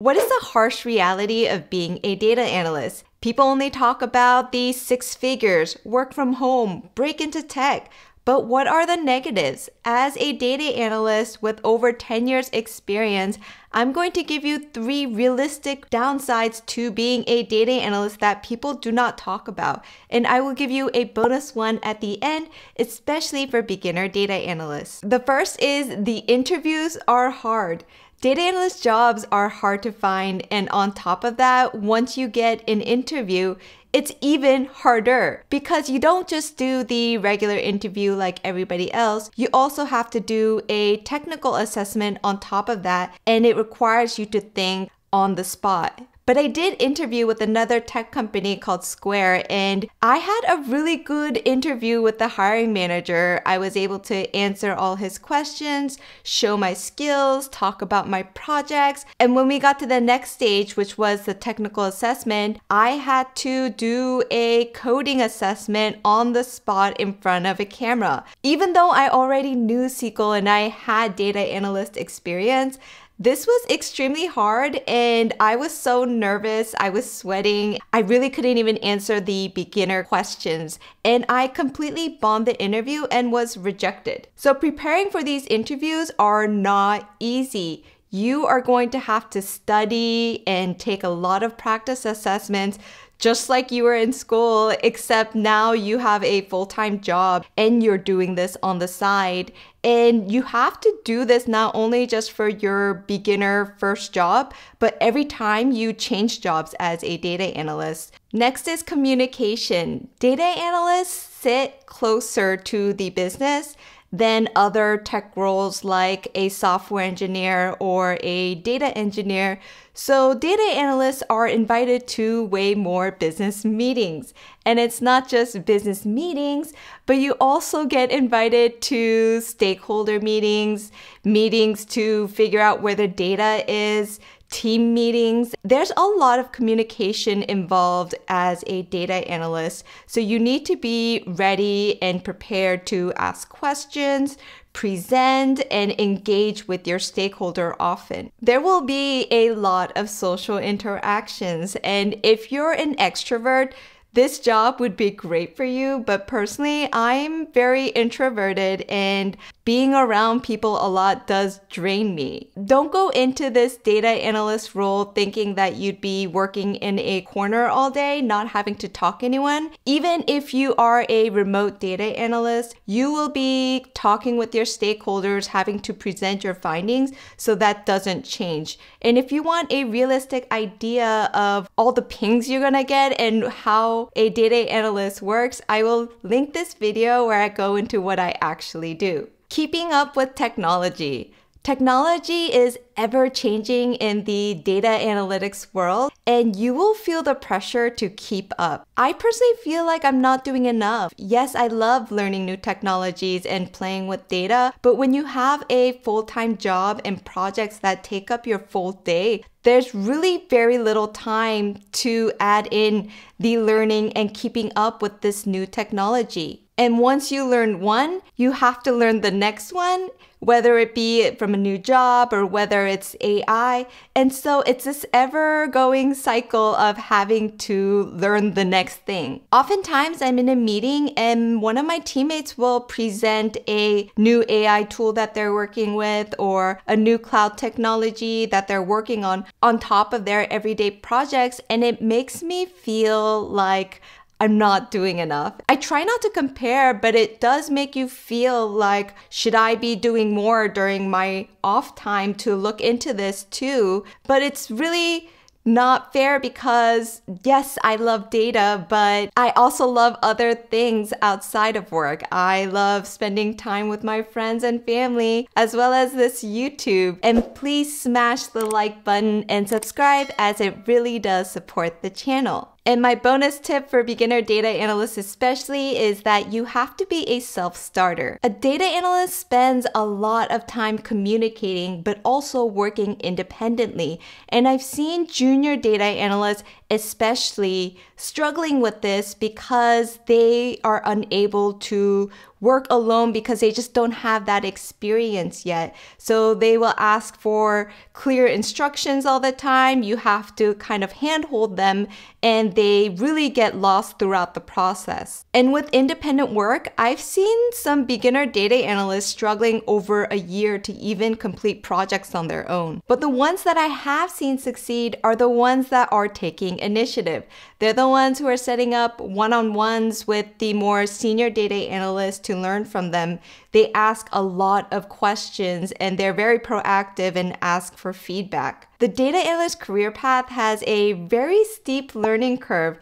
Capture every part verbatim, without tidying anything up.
What is the harsh reality of being a data analyst? People only talk about the six figures, work from home, break into tech. But what are the negatives? As a data analyst with over ten years experience, I'm going to give you three realistic downsides to being a data analyst that people do not talk about. And I will give you a bonus one at the end, especially for beginner data analysts. The first is the interviews are hard. Data analyst jobs are hard to find, and on top of that, once you get an interview, it's even harder because you don't just do the regular interview like everybody else. You also have to do a technical assessment on top of that, and it requires you to think on the spot. But I did interview with another tech company called Square, and I had a really good interview with the hiring manager. I was able to answer all his questions, show my skills, talk about my projects. And when we got to the next stage, which was the technical assessment, I had to do a coding assessment on the spot in front of a camera. Even though I already knew S Q L and I had data analyst experience, this was extremely hard, and I was so nervous. I was sweating. I really couldn't even answer the beginner questions, and I completely bombed the interview and was rejected. So preparing for these interviews are not easy. You are going to have to study and take a lot of practice assessments, just like you were in school, except now you have a full-time job and you're doing this on the side. And you have to do this not only just for your beginner first job, but every time you change jobs as a data analyst. Next is communication. Data analysts sit closer to the business than other tech roles like a software engineer or a data engineer. So data analysts are invited to way more business meetings. And it's not just business meetings, but you also get invited to stakeholder meetings, meetings to figure out where the data is, team meetings. There's a lot of communication involved as a data analyst, so you need to be ready and prepared to ask questions, present, and engage with your stakeholder often. There will be a lot of social interactions, and if you're an extrovert, this job would be great for you, but personally, I'm very introverted and being around people a lot does drain me. Don't go into this data analyst role thinking that you'd be working in a corner all day, not having to talk to anyone. Even if you are a remote data analyst, you will be talking with your stakeholders, having to present your findings, so that doesn't change. And if you want a realistic idea of all the pings you're gonna get and how a data analyst works, I will link this video where I go into what I actually do. Keeping up with technology. Technology is ever-changing in the data analytics world, and you will feel the pressure to keep up. I personally feel like I'm not doing enough. Yes, I love learning new technologies and playing with data, but when you have a full-time job and projects that take up your full day, there's really very little time to add in the learning and keeping up with this new technology. And once you learn one, you have to learn the next one, whether it be from a new job or whether it's A I. And so it's this ever-going cycle of having to learn the next thing. Oftentimes I'm in a meeting and one of my teammates will present a new A I tool that they're working with or a new cloud technology that they're working on on top of their everyday projects. And it makes me feel like I'm not doing enough. I try not to compare, but it does make you feel like, should I be doing more during my off time to look into this too? But it's really not fair because yes, I love data, but I also love other things outside of work. I love spending time with my friends and family, as well as this YouTube. And please smash the like button and subscribe as it really does support the channel. And my bonus tip for beginner data analysts especially is that you have to be a self-starter. A data analyst spends a lot of time communicating but also working independently. And I've seen junior data analysts especially struggling with this because they are unable to work alone because they just don't have that experience yet. So they will ask for clear instructions all the time. You have to kind of handhold them, and they really get lost throughout the process. And with independent work, I've seen some beginner data analysts struggling over a year to even complete projects on their own. But the ones that I have seen succeed are the ones that are taking initiative. They're the ones who are setting up one-on-ones with the more senior data analysts to learn from them. They ask a lot of questions, and they're very proactive and ask for feedback. The data analyst career path has a very steep learning curve.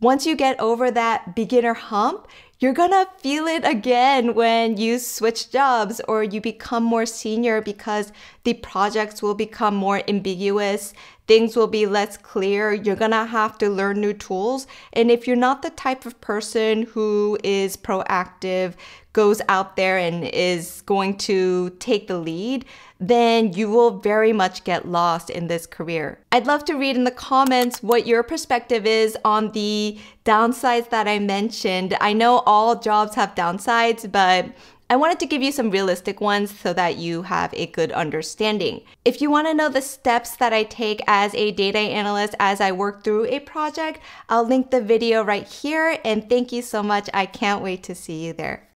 Once you get over that beginner hump, you're gonna feel it again when you switch jobs or you become more senior, because the projects will become more ambiguous, things will be less clear, you're gonna have to learn new tools. And if you're not the type of person who is proactive, goes out there and is going to take the lead, then you will very much get lost in this career. I'd love to read in the comments what your perspective is on the downsides that I mentioned. I know all jobs have downsides, but I wanted to give you some realistic ones so that you have a good understanding. If you want to know the steps that I take as a data analyst as I work through a project, I'll link the video right here, and thank you so much. I can't wait to see you there.